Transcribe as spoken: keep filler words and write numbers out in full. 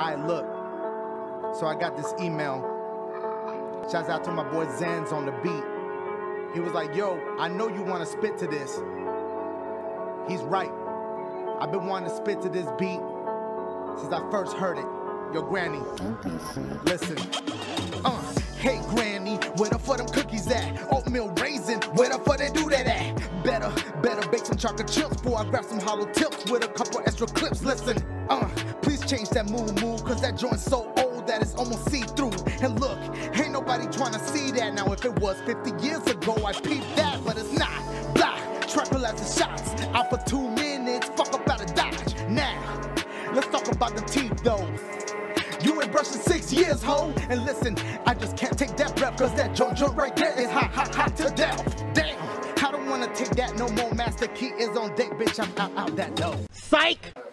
I look. So I got this email. Shouts out to my boy Zens on the beat. He was like, yo, I know you want to spit to this. He's right. I've been wanting to spit to this beat since I first heard it. Yo, Granny, listen. Uh, hey, Granny, where the fuck them cookies at? Oatmeal raisin, where the fuck they do that at? Better, better bake some chocolate chips before I grab some hollow tips with a couple extra clips. Listen, uh, please change that move, move, cause that joint's so old that it's almost see-through. And look, ain't nobody trying to see that. Now, if it was fifty years ago, I peeped that, but it's not. Blah, triple as the shots, out for two minutes, fuck about a dodge. Now, let's talk about the teeth, though. You ain't brushing six years, ho. And listen, I just can't take that breath, cause that joint joint right there is hot, hot, hot to death. Damn, I don't wanna take that no more. Master Key is on deck, bitch, I'm out, out that dough. Psych!